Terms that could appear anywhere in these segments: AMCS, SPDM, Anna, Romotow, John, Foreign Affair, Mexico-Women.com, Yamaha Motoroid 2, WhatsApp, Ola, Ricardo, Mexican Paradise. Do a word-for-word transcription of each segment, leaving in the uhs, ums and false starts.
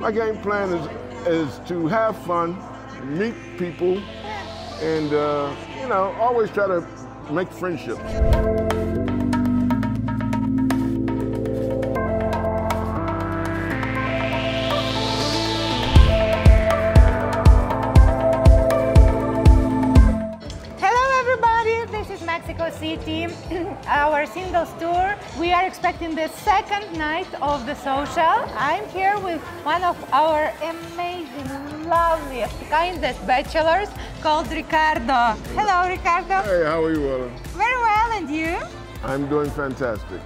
My game plan is, is to have fun, meet people, and, uh, you know, always try to make friendships. Team, our singles tour. We are expecting the second night of the social. I'm here with one of our amazing, loveliest, kindest bachelors called Ricardo. Hello, Ricardo. Hey, how are you, Ola? Very well, and you? I'm doing fantastic.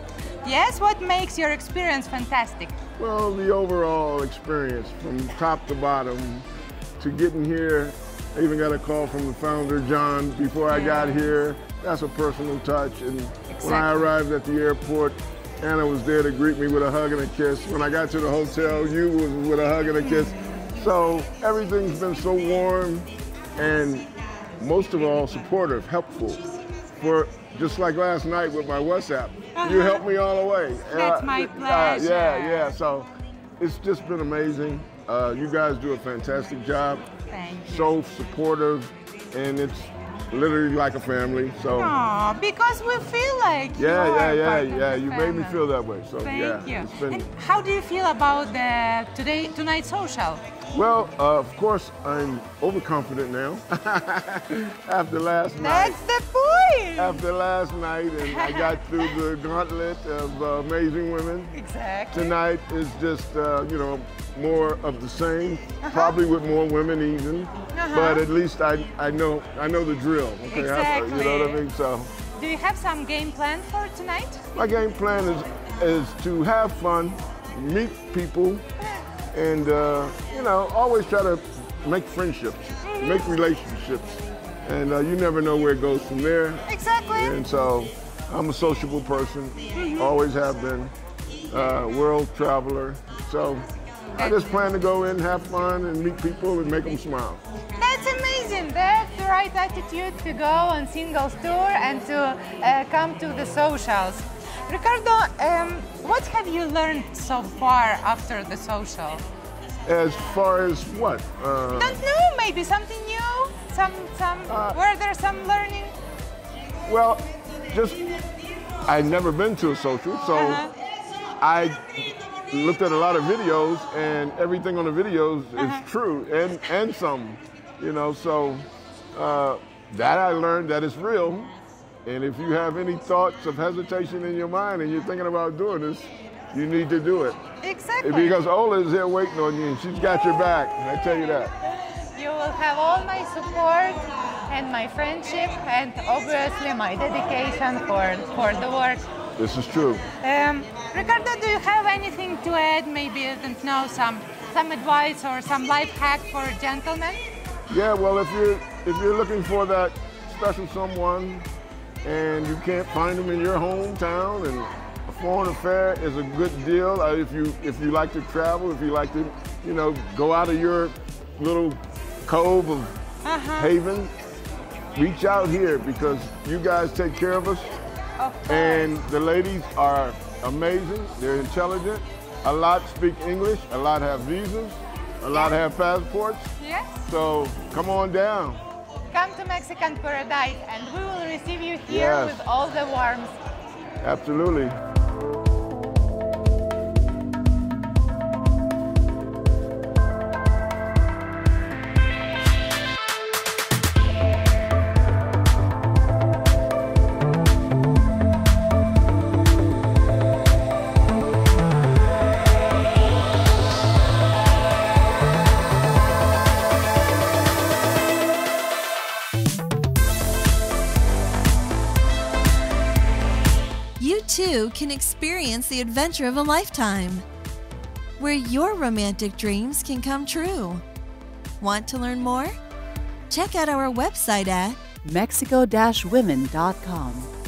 Yes, what makes your experience fantastic? Well, the overall experience from top to bottom to getting here. I even got a call from the founder, John, before I got here. That's a personal touch. And exactly. When I arrived at the airport, Anna was there to greet me with a hug and a kiss. When I got to the hotel, you was with a hug and a kiss. So everything's been so warm and most of all supportive, helpful. For just like last night with my WhatsApp, uh-huh. You helped me all the way. That's uh, my pleasure. Uh, yeah, yeah. So it's just been amazing. Uh, you guys do a fantastic job. Thank you. So supportive, and it's literally like a family. So. Aww, because we feel like. Yeah, you yeah, yeah, yeah. You family. Made me feel that way. So thank yeah. You. It's been... And how do you feel about the today tonight's social? Well, uh, of course, I'm overconfident now. After last night. That's the point. After last night, and I got through the gauntlet of uh, amazing women. Exactly. Tonight is just uh, you know. More of the same, uh-huh. Probably with more women even, uh-huh. But at least I I know I know the drill. Okay, exactly. I, you know what I mean. So, do you have some game plan for tonight? My game plan is is to have fun, meet people, and uh, you know always try to make friendships, mm-hmm. Make relationships, and uh, you never know where it goes from there. Exactly. And so, I'm a sociable person, mm-hmm. Always have been, uh, world traveler. So. I just plan to go in, have fun, and meet people and make them smile. That's amazing. That's the right attitude to go on singles tour and to uh, come to the socials. Ricardo, um, what have you learned so far after the social? As far as what? Uh, Don't know. Maybe something new. Some, some. Uh, were there some learning? Well, just I've never been to a social, so uh-huh. I. Looked at a lot of videos, and everything on the videos uh-huh. Is true, and, and some, you know, so uh, that I learned that it's real, and if you have any thoughts of hesitation in your mind and you're thinking about doing this, you need to do it. Exactly. Because Ola is here waiting on you, and she's got your back, I tell you that. You will have all my support, and my friendship, and obviously my dedication for, for the work. This is true. Um, Ricardo, do you have anything to add? Maybe I don't know, some some advice or some life hack for gentlemen? Yeah, well, if you're if you're looking for that special someone and you can't find them in your hometown, and a Foreign Affair is a good deal. Uh, if you if you like to travel, if you like to, you know, go out of your little cove of uh-huh. Haven, reach out here because you guys take care of us. And the ladies are amazing, they're intelligent. A lot speak English, a lot have visas, a lot have passports. Yes. So come on down. Come to Mexican Paradise and we will receive you here yes. With all the warmth. Absolutely. You can experience the adventure of a lifetime where your romantic dreams can come true. Want to learn more? Check out our website at Mexico Women dot com.